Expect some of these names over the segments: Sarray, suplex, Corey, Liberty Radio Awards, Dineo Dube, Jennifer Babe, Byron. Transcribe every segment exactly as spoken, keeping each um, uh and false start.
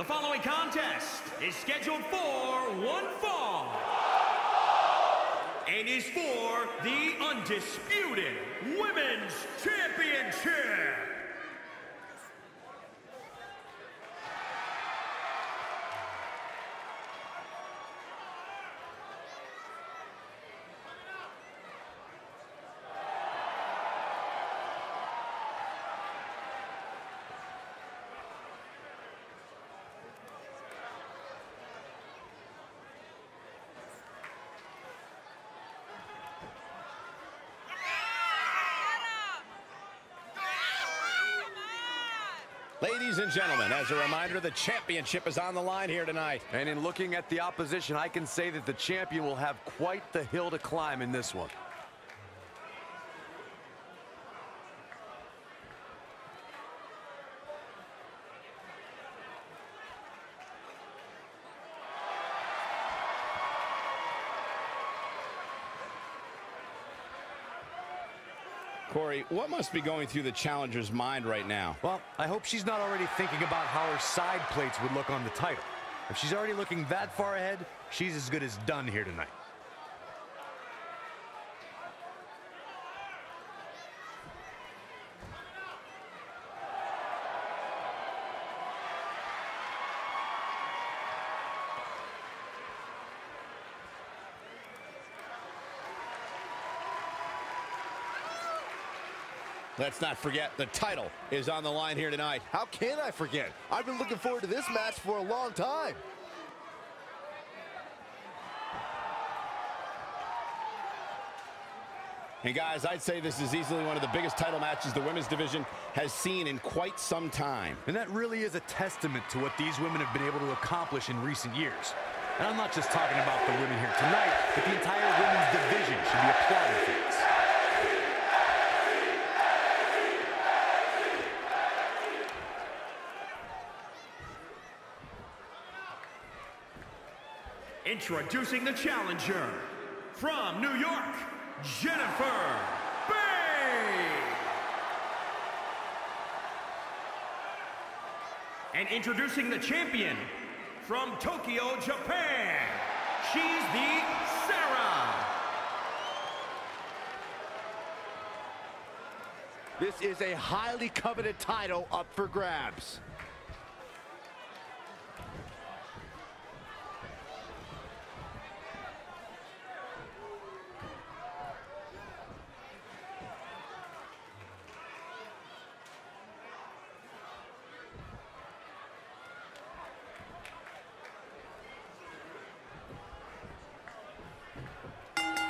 The following contest is scheduled for one fall and is for the Undisputed Women's Championship. Ladies and gentlemen, as a reminder, the championship is on the line here tonight. And in looking at the opposition, I can say that the champion will have quite the hill to climb in this one. Corey, what must be going through the challenger's mind right now? Well, I hope she's not already thinking about how her side plates would look on the title. If she's already looking that far ahead, she's as good as done here tonight. Let's not forget, the title is on the line here tonight. How can I forget? I've been looking forward to this match for a long time. And guys, I'd say this is easily one of the biggest title matches the women's division has seen in quite some time. And that really is a testament to what these women have been able to accomplish in recent years. And I'm not just talking about the women here tonight, but the entire women's division should be applauded for this. Introducing the challenger, from New York, Jennifer Babe. And introducing the champion, from Tokyo, Japan, she's the Sarray. This is a highly coveted title up for grabs.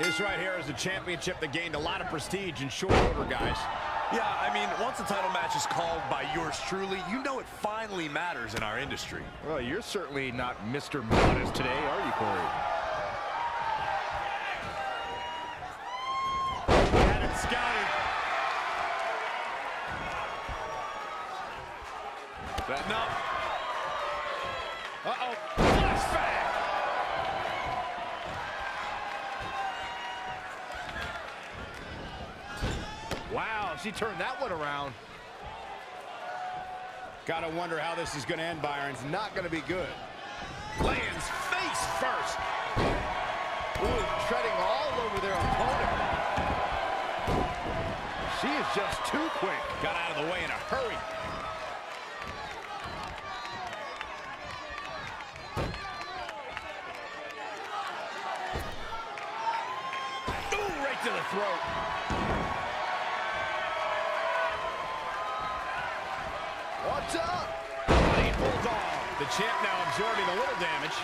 This right here is a championship that gained a lot of prestige in short order, guys. Yeah, I mean, once a title match is called by yours truly, you know it finally matters in our industry. Well, you're certainly not Mister Modest today, are you, Corey? Had it scouted. That no. Uh-oh. Flashback! Wow, she turned that one around. Gotta wonder how this is gonna end, Byron. It's not gonna be good. Lands face first. Ooh, treading all over their opponent. She is just too quick. Got out of the way in a hurry. Ooh, right to the throat. What's up? Body bulldog. The champ now absorbing a little damage.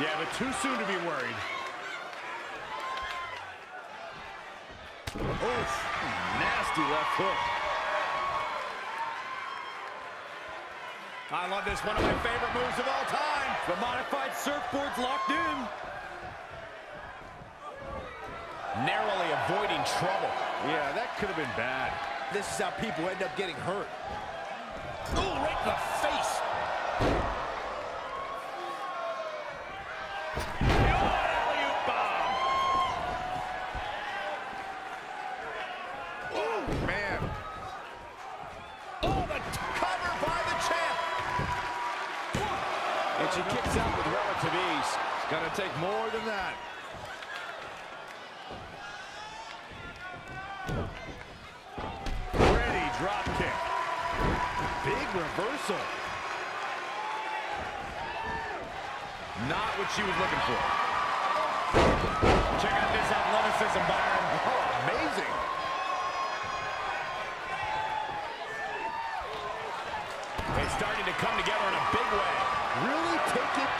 Yeah, but too soon to be worried. Oof. Nasty left hook. I love this. One of my favorite moves of all time. The modified surfboard's locked in. Narrowly avoiding trouble. Yeah, that could have been bad. This is how people end up getting hurt. Ooh, right in the face. Alley-oop bomb. Ooh, man. Oh, the cover by the champ. kicks out with relative ease. It's gonna take more than that. Pretty drop kick. Big reversal. Not what she was looking for. Check out this athleticism, Byron. Oh, amazing. It's starting to come together in a big way. Really take it.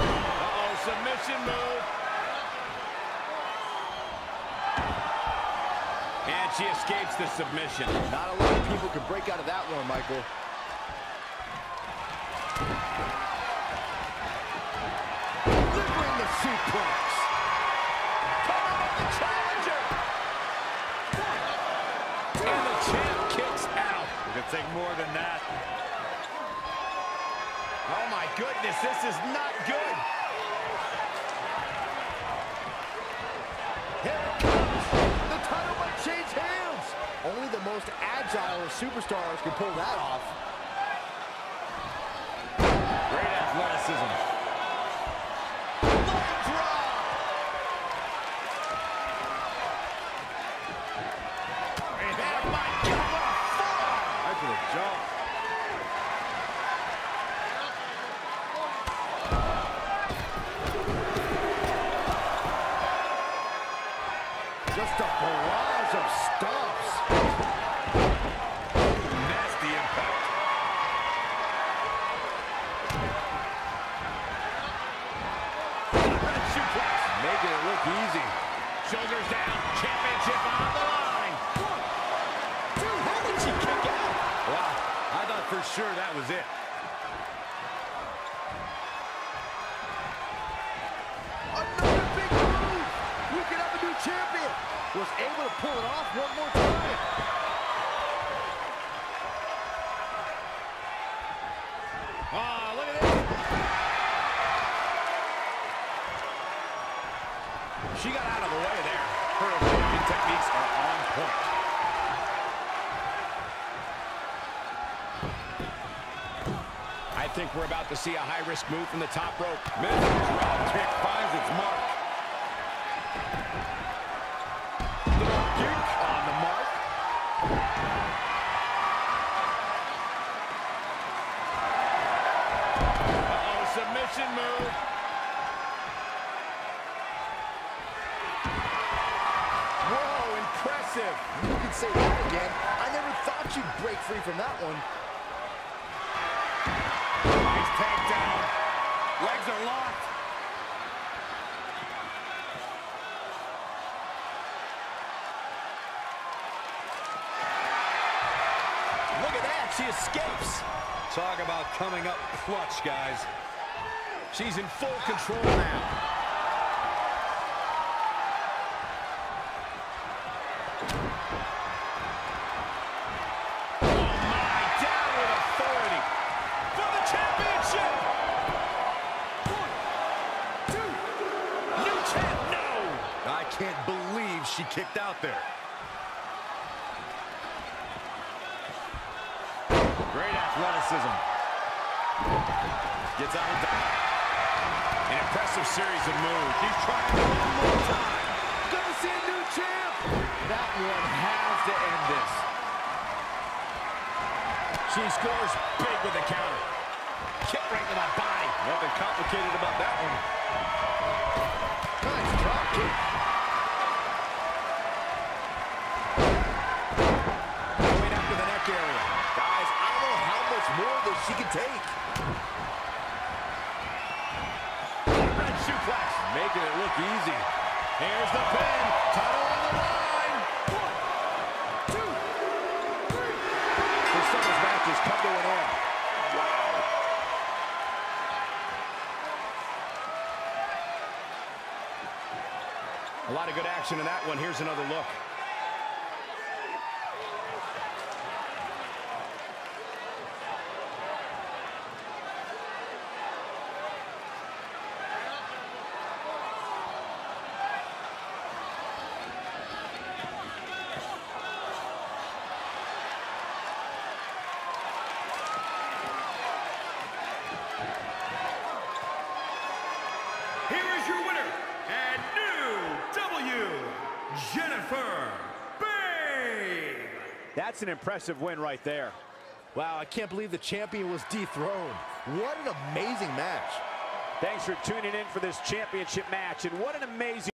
Uh-oh, submission move. And she escapes the submission. Not a lot of people can break out of that one, Michael. Delivering the suplex. Coming up the challenger. And the champ kicks out. It could take more than that. Oh my goodness, this is not good. Here it comes. The title might change hands. Only the most agile of superstars can pull that off. Great athleticism. Just a barrage of stomps. Nasty impact. Red suplex. Making it look easy. Shoulders down. Championship on the line. One, two, how did she kick out? Wow, I thought for sure that was it. Champion was able to pull it off one more time. Ah, look at this. She got out of the way there. Her Olympian techniques are on point. I think we're about to see a high-risk move from the top rope. Middle drop kick finds its mark. Submission move. Whoa, impressive. You can say that again. I never thought you'd break free from that one. Nice takedown. Legs are locked. Look at that. She escapes. Talk about coming up clutch, guys. She's in full control now. Oh, my. Down with authority. For the championship. One, two. New champ. No. I can't believe she kicked out there. Great athleticism. Gets out of the... An impressive series of moves. He's trying it one more time. Gonna see a new champ. That one has to end this. She scores big with the counter. Kick right to the body. Nothing complicated about that one. Nice drop kick. Going after the neck area. Guys, I don't know how much more that she can take. Making it look easy. Here's the pin. Title on the line. One, two, three. This summer's match has come to an end. Wow. A lot of good action in that one. Here's another look. Jennifer Babe. That's an impressive win right there. Wow, I can't believe the champion was dethroned. What an amazing match. Thanks for tuning in for this championship match, and what an amazing